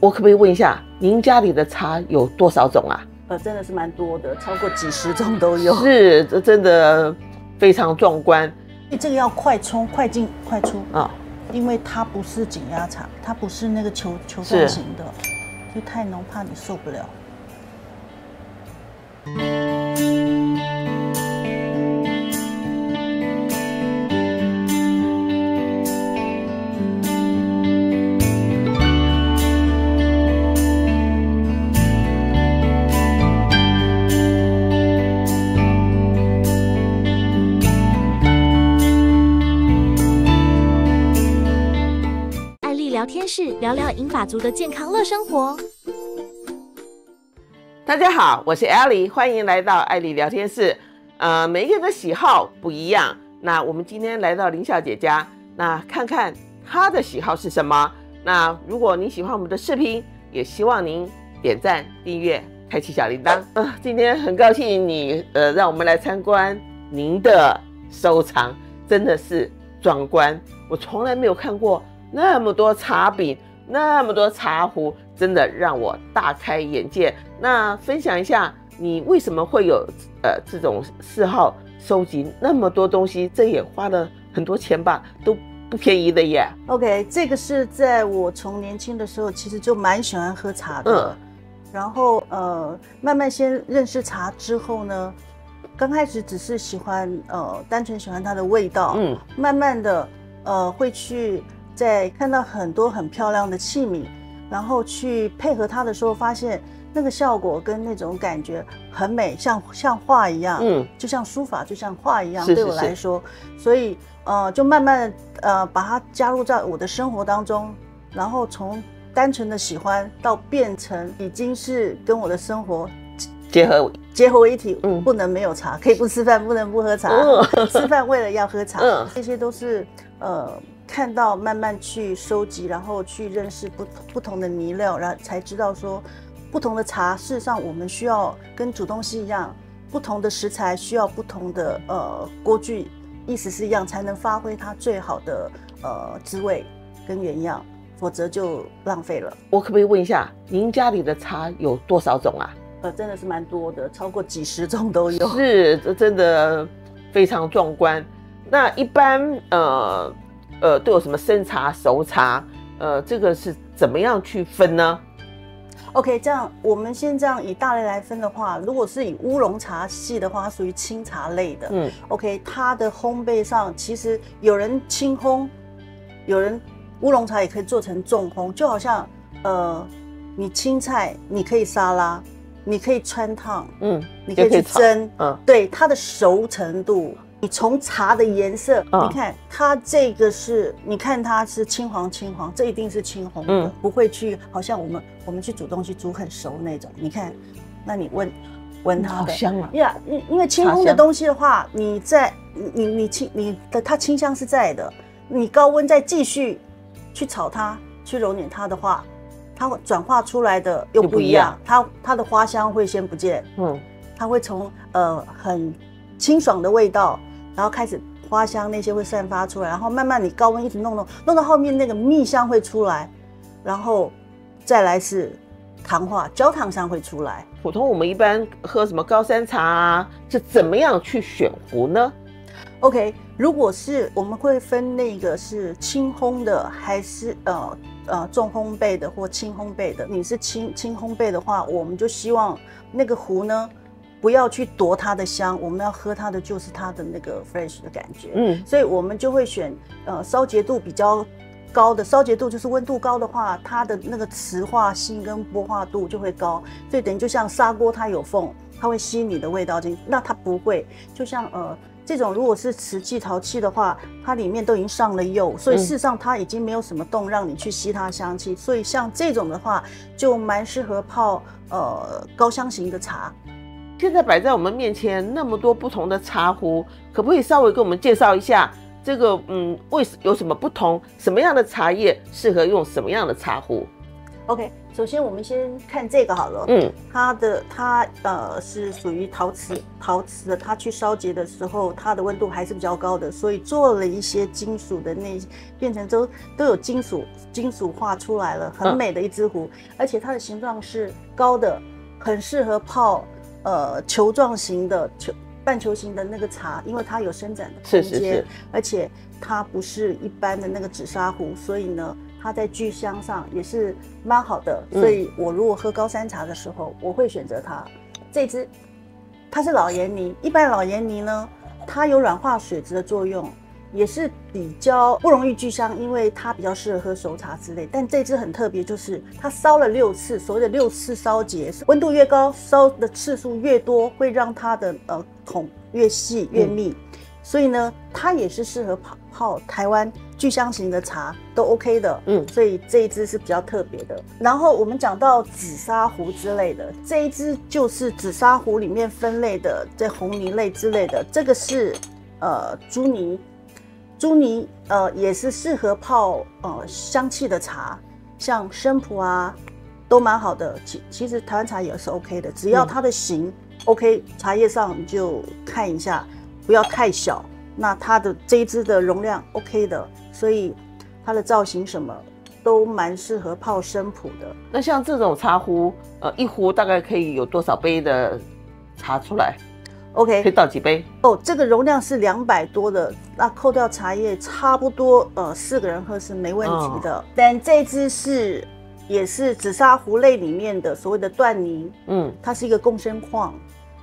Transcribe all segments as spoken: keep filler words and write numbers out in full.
我可不可以问一下，您家里的茶有多少种啊？呃，真的是蛮多的，超过几十种都有。是，这真的非常壮观。这个要快冲、快进、快出啊，因为它不是紧压茶，它不是那个球球状型的，就太浓怕你受不了。聊聊银发族的健康乐生活。大家好，我是艾莉，欢迎来到艾莉聊天室。呃，每一个人的喜好不一样，那我们今天来到林小姐家，那看看她的喜好是什么。那如果您喜欢我们的视频，也希望您点赞、订阅、开启小铃铛。呃，今天很高兴你呃，让我们来参观您的收藏，真的是壮观，我从来没有看过。 那么多茶饼，那么多茶壶，真的让我大开眼界。那分享一下，你为什么会有呃这种嗜好，收集那么多东西？这也花了很多钱吧，都不便宜的耶。OK， 这个是在我从年轻的时候，其实就蛮喜欢喝茶的。嗯。然后呃，慢慢先认识茶之后呢，刚开始只是喜欢呃，单纯喜欢它的味道。嗯。慢慢的呃，会去。 在看到很多很漂亮的器皿，然后去配合它的时候，发现那个效果跟那种感觉很美，像像画一样，嗯，就像书法，就像画一样，是是是对我来说，所以呃，就慢慢呃把它加入在我的生活当中，然后从单纯的喜欢到变成已经是跟我的生活。 结合结合为一体，嗯，不能没有茶，可以不吃饭，不能不喝茶。嗯、吃饭为了要喝茶，嗯、这些都是呃看到慢慢去收集，然后去认识不不同的泥料，然后才知道说不同的茶，事实上我们需要跟煮东西一样，不同的食材需要不同的呃锅具，意思是一样，才能发挥它最好的呃滋味跟原样，否则就浪费了。我可不可以问一下，您家里的茶有多少种啊？ 呃，真的是蛮多的，超过几十种都有。是，这真的非常壮观。那一般呃呃都有什么生茶、熟茶？呃，这个是怎么样去分呢 ？OK， 这样我们先这样以大类来分的话，如果是以乌龙茶系的话，它属于清茶类的。嗯 ，OK， 它的烘焙上其实有人轻烘，有人乌龙茶也可以做成重烘，就好像呃你青菜你可以沙拉。 你可以穿烫，嗯，你可以去蒸，嗯，对它的熟程度，你从茶的颜色，嗯、你看它这个是，你看它是青黄青黄，这一定是青红的，嗯、不会去好像我们我们去煮东西煮很熟那种。你看，那你闻闻它的，好香啊！呀，因因为青红的东西的话，你在你你清你的它清香是在的，你高温再继续去炒它，去揉捻它的话。 它转化出来的又不一样，它它的花香会先不见，嗯，它会从呃很清爽的味道，然后开始花香那些会散发出来，然后慢慢你高温一直弄弄弄到后面那个蜜香会出来，然后再来是糖化焦糖香会出来。普通我们一般喝什么高山茶啊，是怎么样去选壶呢 ？OK， 如果是我们会分那个是轻烘的还是呃。 呃，重烘焙的或轻烘焙的，你是轻轻烘焙的话，我们就希望那个壶呢，不要去夺它的香，我们要喝它的就是它的那个 fresh 的感觉。嗯，所以我们就会选呃烧结度比较高的，烧结度就是温度高的话，它的那个磁化性跟波化度就会高，所以等于就像砂锅它有缝，它会吸你的味道进去，那它不会，就像呃。 这种如果是瓷器、陶器的话，它里面都已经上了釉，所以事实上它已经没有什么洞让你去吸它香气。嗯、所以像这种的话，就蛮适合泡呃高香型的茶。现在摆在我们面前那么多不同的茶壶，可不可以稍微给我们介绍一下这个嗯为有什么不同？什么样的茶叶适合用什么样的茶壶 OK， 首先我们先看这个好了。嗯，它的它呃是属于陶瓷，陶瓷的，它去烧结的时候，它的温度还是比较高的，所以做了一些金属的那变成都都有金属金属化出来了，很美的一只壶，嗯、而且它的形状是高的，很适合泡呃球状型的球半球形的那个茶，因为它有伸展的空间，是是是，而且它不是一般的那个紫砂壶，所以呢。 它在聚香上也是蛮好的，所以我如果喝高山茶的时候，嗯、我会选择它。这支它是老盐泥，一般老盐泥呢，它有软化水质的作用，也是比较不容易聚香，因为它比较适合喝熟茶之类。但这支很特别，就是它烧了六次，所谓的六次烧结，温度越高，烧的次数越多，会让它的呃孔越细越密。嗯 所以呢，它也是适合泡泡台湾聚香型的茶都 OK 的，嗯，所以这一支是比较特别的。然后我们讲到紫砂壶之类的，这一支就是紫砂壶里面分类的，在红泥类之类的，这个是呃朱泥，朱泥呃也是适合泡呃香气的茶，像生普啊都蛮好的。其其实台湾茶也是 OK 的，只要它的型、嗯、OK， 茶叶上你就看一下。 不要太小，那它的这一支的容量 OK 的，所以它的造型什么都蛮适合泡生普的。那像这种茶壶，呃，一壶大概可以有多少杯的茶出来 ？OK， 可以倒几杯？哦，这个容量是两百多的，那扣掉茶叶，差不多呃四个人喝是没问题的。哦、但这一支是也是紫砂壶类里面的所谓的缎泥，嗯，它是一个共生矿。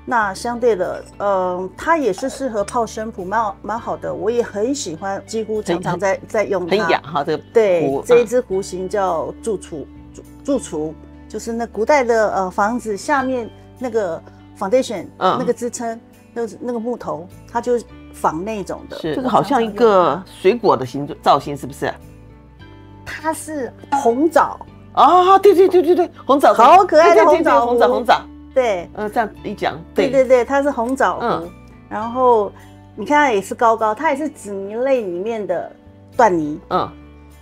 那相对的，呃，它也是适合泡生普，蛮蛮好的，我也很喜欢，几乎常常在在用它。很雅哈，这个对，嗯、这一支壶型叫住厨，住住厨就是那古代的呃房子下面那个 foundation、嗯、那个支撑，那那个木头，它就仿那种的。这个好像一个水果的形状造型，是不是？它是红枣啊，对对对对对，红枣，好可爱的红枣，红枣红枣。 对，呃，这样一讲，对对对，它是红枣壶，嗯、然后你看它也是高高，它也是紫泥类里面的缎泥，嗯，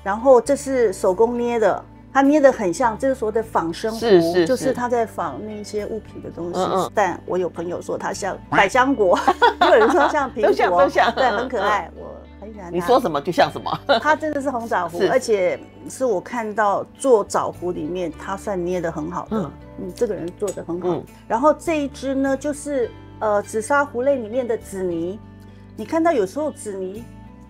然后这是手工捏的，它捏的很像，这是所谓的仿生壶，是是是就是它在仿那些物品的东西。嗯嗯但我有朋友说它像百香果，也有人说像苹果，都像都像，对，很可爱，嗯、我很喜欢。你说什么就像什么，它真的是红枣壶，而且是我看到做枣壶里面，它算捏的很好的。嗯 嗯，这个人做的很好。嗯、然后这一支呢，就是呃紫砂壶类里面的紫泥。你看到有时候紫泥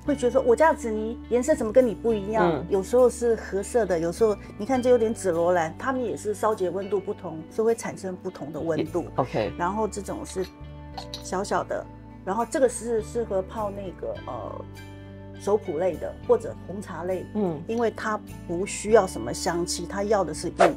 会觉得说，我家的紫泥颜色怎么跟你不一样？嗯、有时候是褐色的，有时候你看这有点紫罗兰，它们也是烧结温度不同，所以会产生不同的温度。OK。然后这种是小小的，然后这个是适合泡那个呃熟普类的或者红茶类，嗯，因为它不需要什么香气，它要的是韵。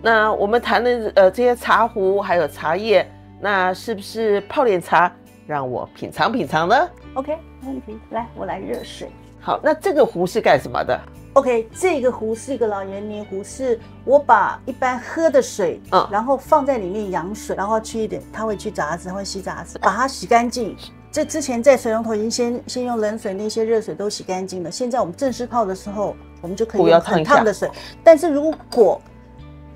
那我们谈的呃这些茶壶还有茶叶，那是不是泡点茶让我品尝品尝呢 ？OK， 没问题。来，我来热水。好，那这个壶是干什么的 ？OK， 这个壶是一个老盐泥壶，是我把一般喝的水，嗯，然后放在里面养水，然后去一点，它会去杂质，它会吸杂质，把它洗干净。这之前在水龙头已经先先用冷水那些热水都洗干净了，现在我们正式泡的时候，我们就可以用很烫的水。但是如果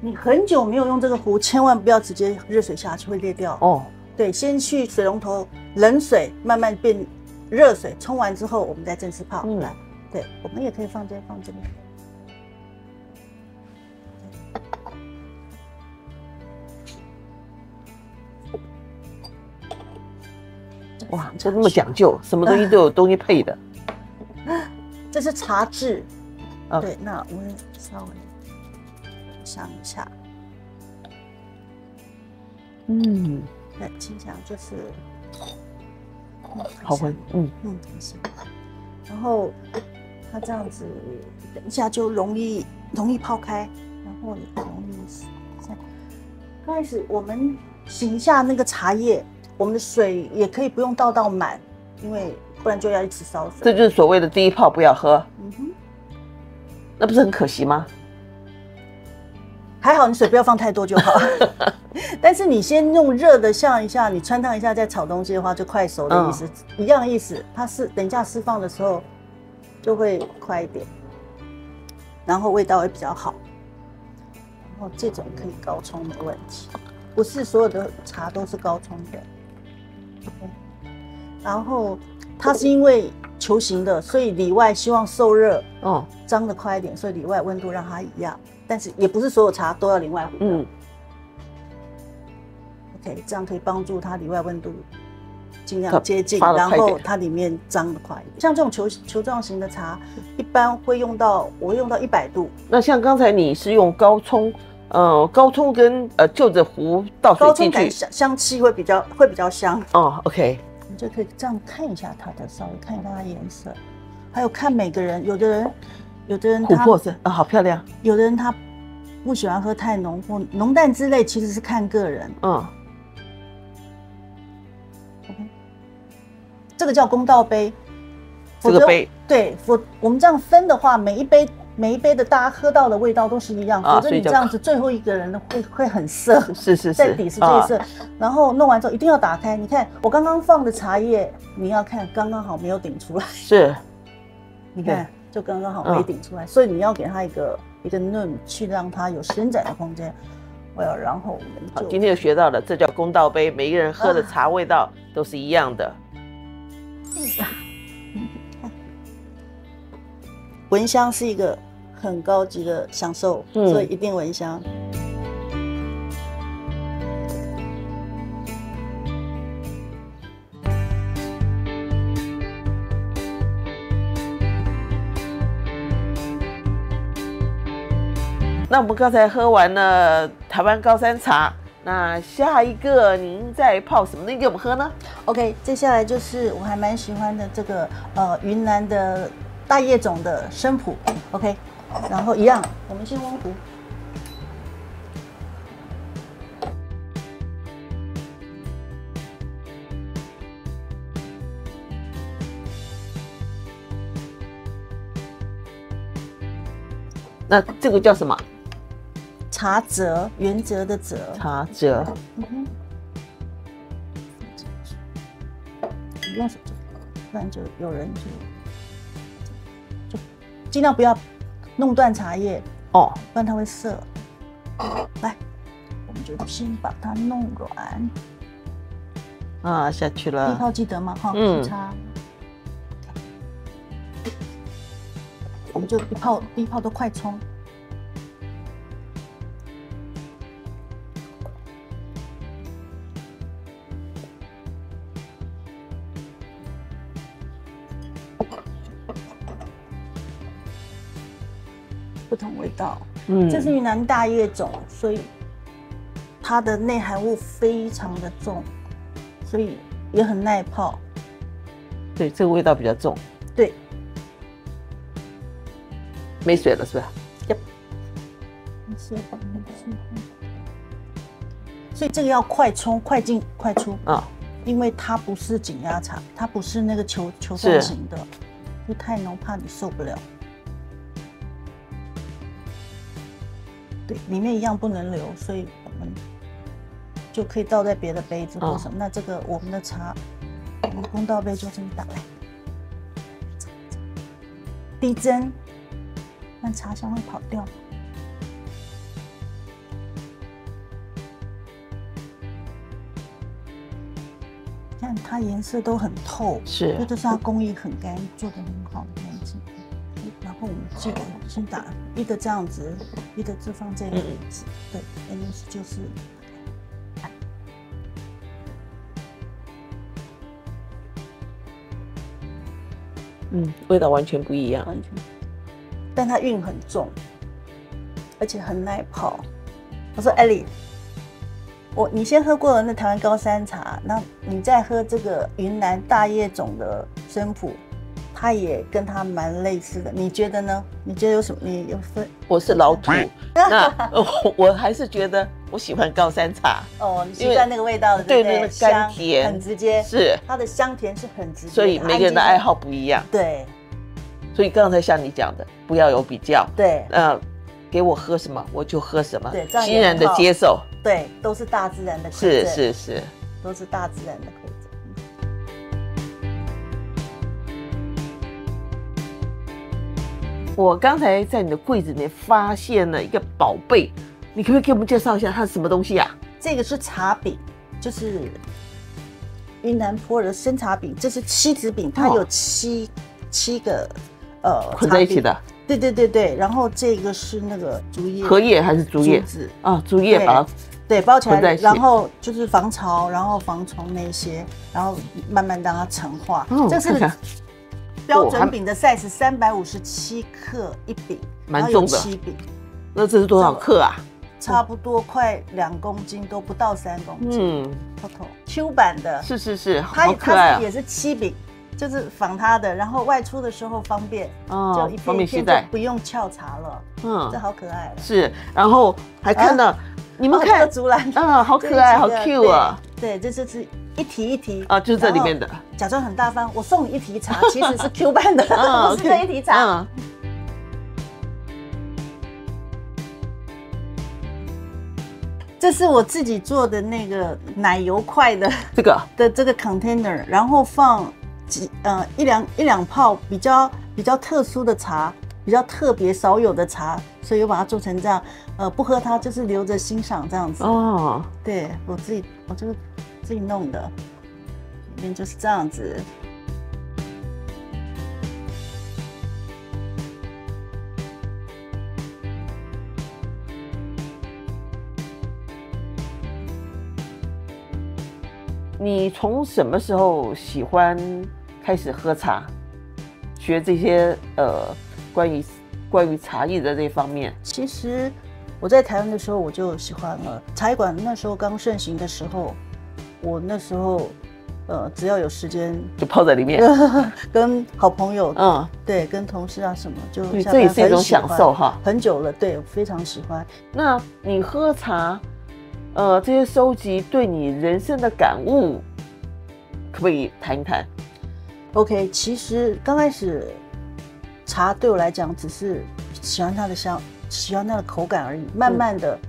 你很久没有用这个壶，千万不要直接热水下去，会裂掉哦。对，先去水龙头冷水慢慢变热水，冲完之后我们再正式泡。嗯，来，对，我们也可以放这放这边。哇，这那么讲究，什么东西都有东西配的。啊、这是茶质。啊、对，那我们稍微。 想一下，嗯，对，清香就是，嗯、好闻，嗯嗯，很香。然后它这样子，等一下就容易容易泡开，然后也容易。刚开始我们醒一下那个茶叶，我们的水也可以不用倒到满，因为不然就要一直烧水。这就是所谓的第一泡不要喝，嗯哼，那不是很可惜吗？ 还好你水不要放太多就好，但是你先用热的下一下，你穿烫一下再炒东西的话就快熟的意思，嗯、一样意思。它是等一下释放的时候就会快一点，然后味道会比较好。哦，这种可以高冲没问题，不是所有的茶都是高冲的。然后它是因为球形的，所以里外希望受热，哦，脏的快一点，所以里外温度让它一样。但是也不是所有茶都要里外壶。嗯。OK， 这样可以帮助它里外温度尽量接近，然后它里面脏的快一点。像这种球球状型的茶，一般会用到我会用到一百度。那像刚才你是用高冲。 嗯，高冲跟呃就着壶倒水进去，高冲香气会比较会比较香哦。OK， 你就可以这样看一下它的，稍微看一下它的颜色，还有看每个人，有的人有的人琥珀色啊，好漂亮。有的人他不喜欢喝太浓或浓淡之类，其实是看个人。嗯， okay. 这个叫公道杯，这个杯对，我我们这样分的话，每一杯。 每一杯的大家喝到的味道都是一样，否则你这样子最后一个人会会很涩，是是是，在底是最涩。然后弄完之后一定要打开，你看我刚刚放的茶叶，你要看刚刚好没有顶出来，是，你看就刚刚好没顶出来，所以你要给它一个一个嫩，去让它有伸展的空间。well， 然后我们今天又学到了，这叫公道杯，每一个人喝的茶味道都是一样的。闻香是一个很高级的享受，嗯、所以一定闻香。那我们刚才喝完了台湾高山茶，那下一个您再泡什么东西给我们喝呢 ？OK， 接下来就是我还蛮喜欢的这个呃云南的。 大叶种的生普 ，OK， 然后一样，我们先温壶。那这个叫什么？茶则，原则的则。茶则。嗯哼。不用手指，不然就有人就。 尽量不要弄断茶叶哦，不然它会涩。来，我们就先把它弄软。啊，下去了。力泡记得吗？哈，嗯。我们就一泡一泡都快冲。不同味道，嗯，这是云南大叶种，所以它的内含物非常的重，所以也很耐泡。对，这个味道比较重。对，没水了是吧？对。没水了，没水了。所以这个要快冲、快进、快出啊，因为它不是紧压茶，它不是那个球球状型的，就太浓怕你受不了。 对，里面一样不能留，所以我们就可以倒在别的杯子或什么。哦、那这个我们的茶，我们公道杯就这么打来，低蒸，让茶香会跑掉。你看它颜色都很透，是，这就是它工艺很干，做的很好的样子。 然后我们记得先打一个这样子，一个就放这个位置，对，那就是嗯，味道完全不一样，完全，但它韵很重，而且很耐泡。我说Ellie，我你先喝过了那台湾高山茶，那你再喝这个云南大叶种的生普。 它也跟它蛮类似的，你觉得呢？你觉得有什么？你有分？我是老土，那我我还是觉得我喜欢高山茶哦，你喜欢那个味道的，对不对？甘甜，很直接，是它的香甜是很直接，所以每个人的爱好不一样，对。所以刚才像你讲的，不要有比较，对，嗯，给我喝什么我就喝什么，对，欣然的接受，对，都是大自然的，是是是，都是大自然的。 我刚才在你的柜子里面发现了一个宝贝，你可不可以给我们介绍一下它是什么东西啊？这个是茶饼，就是云南普洱的生茶饼，这是七子饼，它有七、哦、七个呃混在一起的。对对对对，然后这个是那个竹叶，荷叶还是竹叶？竹子啊，竹叶把它。 对，包起来，然后就是防潮，然后防虫那些，然后慢慢让它陈化。嗯、这是标准饼的 size， 三百五十七克一饼，蛮重的。七饼，那这是多少克啊？差不多快两公斤，都不到三公斤。嗯 ，Q 版的，是是是，好可爱啊！它也是七饼，就是仿它的，然后外出的时候方便，哦、就一片一片就不用撬茶了。嗯，这好可爱。是，然后还看到。啊 你们看竹篮，嗯，好可爱，好 Q 啊！对，这就是一提一提啊，就是这里面的，假装很大方，我送你一提茶，其实是 Q 版的，不是这一提茶。这是我自己做的那个奶油块的这个的这个 container， 然后放几呃一两一两泡比较比较特殊的茶。 比较特别少有的茶，所以又把它做成这样，呃，不喝它就是留着欣赏这样子。哦，对我自己，我就是自己弄的，里面就是这样子。你从什么时候喜欢开始喝茶，学这些呃？ 关于关于茶艺的这方面，其实我在台湾的时候我就喜欢了茶艺馆。那时候刚盛行的时候，我那时候呃只要有时间就泡在里面，跟好朋友，嗯，对，跟同事啊什么，就这也是一种享受哈。很久了，对，我非常喜欢。那你喝茶，呃，这些收集对你人生的感悟，可不可以谈一谈 ？OK， 其实刚开始。 茶对我来讲，只是喜欢它的香，喜欢它的口感而已。慢慢的，嗯、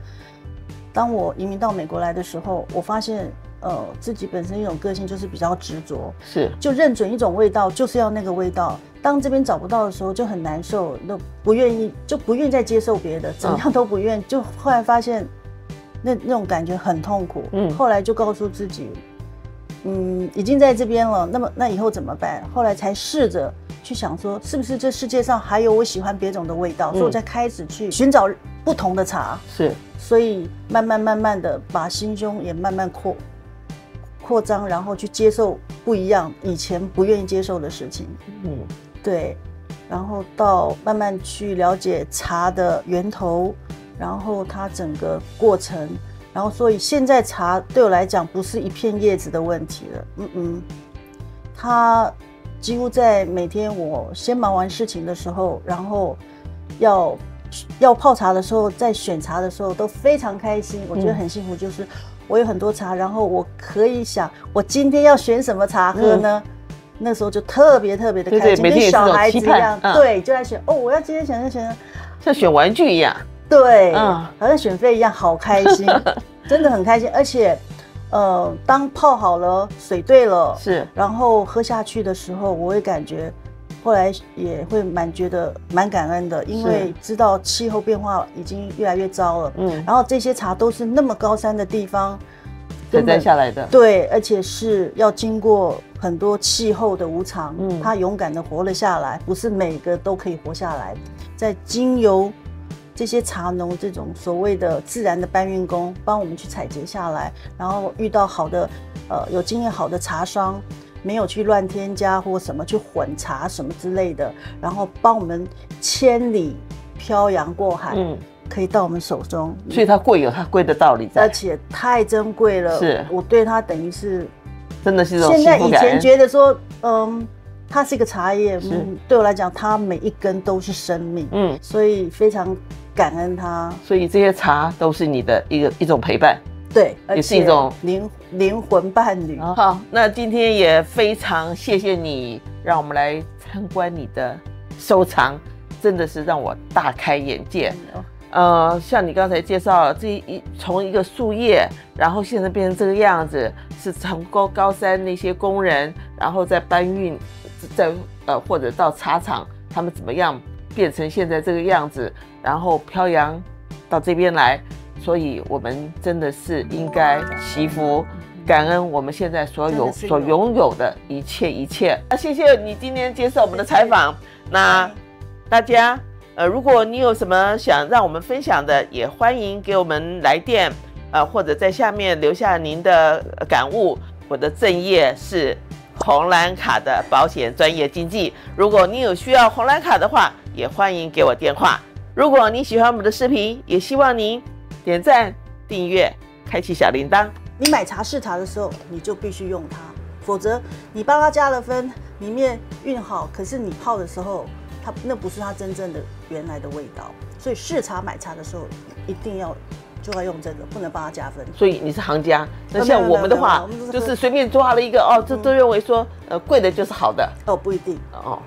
当我移民到美国来的时候，我发现，呃，自己本身一种个性就是比较执着，是就认准一种味道，就是要那个味道。当这边找不到的时候，就很难受，那不愿意，就不愿意再接受别的，怎样都不愿意。就后来发现，那那种感觉很痛苦。嗯，后来就告诉自己，嗯，已经在这边了，那么那以后怎么办？后来才试着。 去想说，是不是这世界上还有我喜欢别种的味道，嗯、所以我才开始去寻找不同的茶。是，所以慢慢慢慢的把心胸也慢慢扩扩张，然后去接受不一样以前不愿意接受的事情。嗯，对。然后到慢慢去了解茶的源头，然后它整个过程，然后所以现在茶对我来讲不是一片叶子的问题了。嗯嗯，它。 几乎在每天我先忙完事情的时候，然后要要泡茶的时候，在选茶的时候都非常开心，我觉得很幸福。就是我有很多茶，然后我可以想我今天要选什么茶喝呢？嗯、那时候就特别特别的开心，对对跟小孩子一样，嗯、对，就在选哦，我要今天选选，像选玩具一样，对，嗯、好像选妃一样，好开心，真的很开心，而且。 呃，当泡好了，水兑了，是，然后喝下去的时候，我会感觉，后来也会蛮觉得蛮感恩的，因为知道气候变化已经越来越糟了，嗯，然后这些茶都是那么高山的地方采摘下来的，对，而且是要经过很多气候的无常，嗯，它勇敢的活了下来，不是每个都可以活下来，在精油。 这些茶农这种所谓的自然的搬运工，帮我们去采集下来，然后遇到好的，呃，有经验好的茶商，没有去乱添加或什么去混茶什么之类的，然后帮我们千里漂洋过海，嗯，可以到我们手中。所以它贵有它贵的道理在，而且太珍贵了。是，我对它等于是，真的是一种幸福感。现在以前觉得说，嗯。 它是一个茶叶，嗯，对我来讲，它每一根都是生命，嗯，所以非常感恩它。所以这些茶都是你的一个一种陪伴，对，也是一种灵灵魂伴侣。好，那今天也非常谢谢你，让我们来参观你的收藏，真的是让我大开眼界。嗯、呃，像你刚才介绍了这一从一个树叶，然后现在变成这个样子，是从高高山那些工人，然后再搬运。 在呃，或者到茶厂，他们怎么样变成现在这个样子，然后漂洋到这边来，所以我们真的是应该祈福。 感恩我们现在所有所拥有的一切一切。那谢谢你今天接受我们的采访。那大家，呃，如果你有什么想让我们分享的，也欢迎给我们来电，呃，或者在下面留下您的感悟。我的正业是红蓝卡的保险专业经纪。如果你有需要红蓝卡的话，也欢迎给我电话。如果你喜欢我们的视频，也希望您点赞、订阅、开启小铃铛。 你买茶试茶的时候，你就必须用它，否则你帮它加了分，里面运好，可是你泡的时候，它那不是它真正的原来的味道。所以试茶买茶的时候，一定要就要用这个，不能帮它加分。所以你是行家，那像我们的话，就是随便抓了一个哦，这都认为说，呃，贵的就是好的哦，不一定哦。